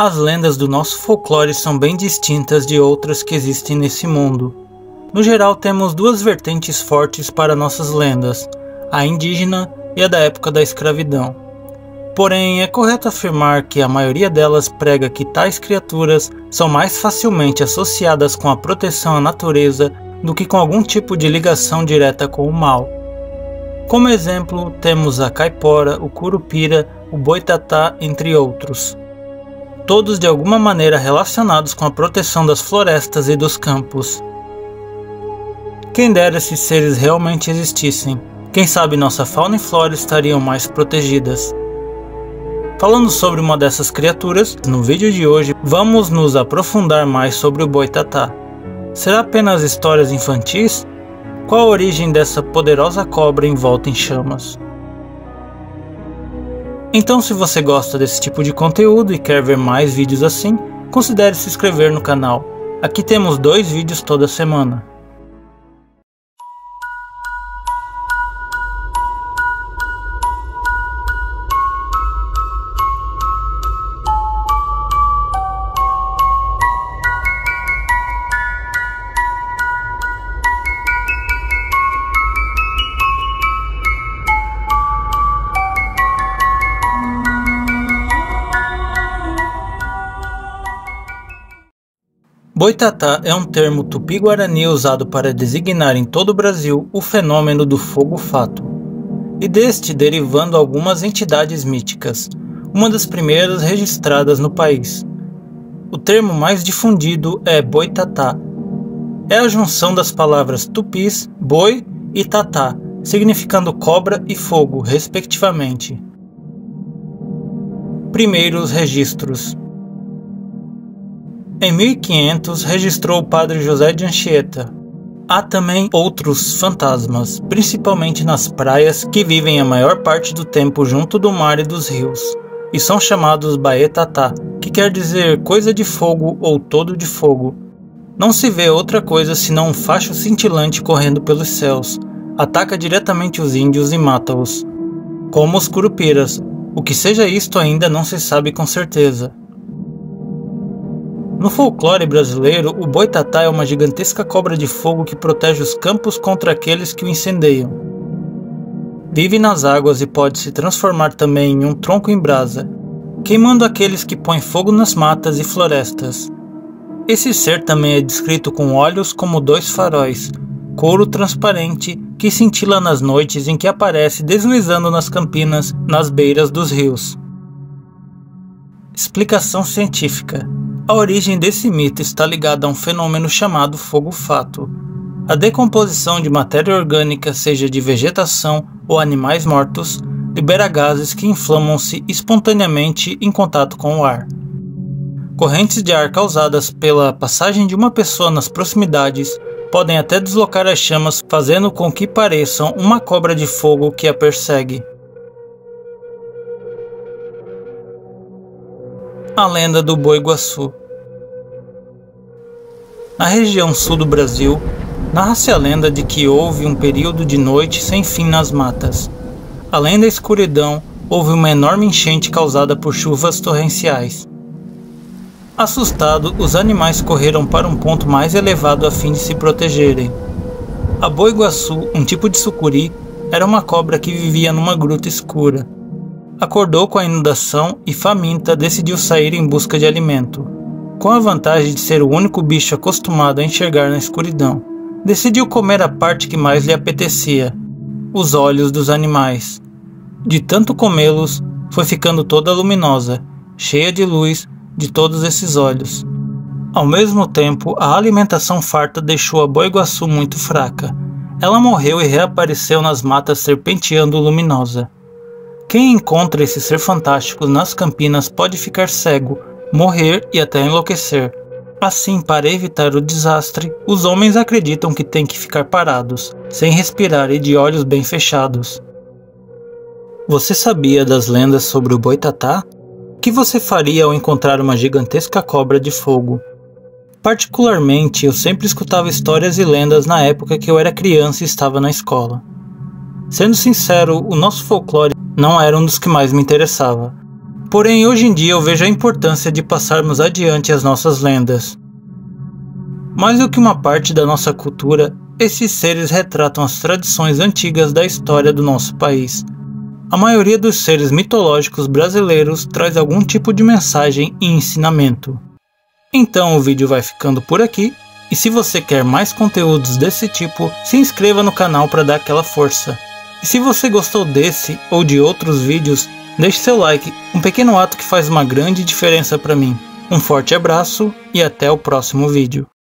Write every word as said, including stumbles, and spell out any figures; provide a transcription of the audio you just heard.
As lendas do nosso folclore são bem distintas de outras que existem nesse mundo. No geral, temos duas vertentes fortes para nossas lendas, a indígena e a da época da escravidão. Porém, é correto afirmar que a maioria delas prega que tais criaturas são mais facilmente associadas com a proteção à natureza do que com algum tipo de ligação direta com o mal. Como exemplo, temos a caipora, o curupira, o boitatá, entre outros. Todos de alguma maneira relacionados com a proteção das florestas e dos campos. Quem dera esses seres realmente existissem. Quem sabe nossa fauna e flora estariam mais protegidas. Falando sobre uma dessas criaturas, no vídeo de hoje vamos nos aprofundar mais sobre o boitatá. Será apenas histórias infantis? Qual a origem dessa poderosa cobra envolta em chamas? Então, se você gosta desse tipo de conteúdo e quer ver mais vídeos assim, considere se inscrever no canal. Aqui temos dois vídeos toda semana. Boitatá é um termo tupi-guarani usado para designar em todo o Brasil o fenômeno do fogo-fato, e deste derivando algumas entidades míticas, uma das primeiras registradas no país. O termo mais difundido é boitatá. É a junção das palavras tupis, boi e tatá, significando cobra e fogo, respectivamente. Primeiros registros. Em mil e quinhentos, registrou o Padre José de Anchieta. Há também outros fantasmas, principalmente nas praias, que vivem a maior parte do tempo junto do mar e dos rios, e são chamados Boitatá, que quer dizer coisa de fogo ou todo de fogo. Não se vê outra coisa senão um facho cintilante correndo pelos céus. Ataca diretamente os índios e mata-os, como os curupiras. O que seja isto ainda não se sabe com certeza. No folclore brasileiro, o boitatá é uma gigantesca cobra de fogo que protege os campos contra aqueles que o incendeiam. Vive nas águas e pode se transformar também em um tronco em brasa, queimando aqueles que põem fogo nas matas e florestas. Esse ser também é descrito com olhos como dois faróis, couro transparente que cintila nas noites em que aparece deslizando nas campinas, nas beiras dos rios. Explicação científica. A origem desse mito está ligada a um fenômeno chamado fogo-fato. A decomposição de matéria orgânica, seja de vegetação ou animais mortos, libera gases que inflamam-se espontaneamente em contato com o ar. Correntes de ar causadas pela passagem de uma pessoa nas proximidades podem até deslocar as chamas, fazendo com que pareçam uma cobra de fogo que a persegue. A lenda do Boiguaçu. Na região sul do Brasil, narra-se a lenda de que houve um período de noite sem fim nas matas. Além da escuridão, houve uma enorme enchente causada por chuvas torrenciais. Assustado, os animais correram para um ponto mais elevado a fim de se protegerem. A boiguaçu, um tipo de sucuri, era uma cobra que vivia numa gruta escura. Acordou com a inundação e, faminta, decidiu sair em busca de alimento. Com a vantagem de ser o único bicho acostumado a enxergar na escuridão, decidiu comer a parte que mais lhe apetecia, os olhos dos animais. De tanto comê-los, foi ficando toda luminosa, cheia de luz de todos esses olhos. Ao mesmo tempo, a alimentação farta deixou a boiguaçu muito fraca. Ela morreu e reapareceu nas matas serpenteando luminosa. Quem encontra esses seres fantásticos nas campinas pode ficar cego, morrer e até enlouquecer. Assim, para evitar o desastre, os homens acreditam que têm que ficar parados, sem respirar e de olhos bem fechados. Você sabia das lendas sobre o boitatá? O que você faria ao encontrar uma gigantesca cobra de fogo? Particularmente, eu sempre escutava histórias e lendas na época que eu era criança e estava na escola. Sendo sincero, o nosso folclore não era um dos que mais me interessava. Porém, hoje em dia eu vejo a importância de passarmos adiante as nossas lendas. Mais do que uma parte da nossa cultura, esses seres retratam as tradições antigas da história do nosso país. A maioria dos seres mitológicos brasileiros traz algum tipo de mensagem e ensinamento. Então o vídeo vai ficando por aqui, e se você quer mais conteúdos desse tipo, se inscreva no canal para dar aquela força. E se você gostou desse ou de outros vídeos, deixe seu like, um pequeno ato que faz uma grande diferença para mim. Um forte abraço e até o próximo vídeo.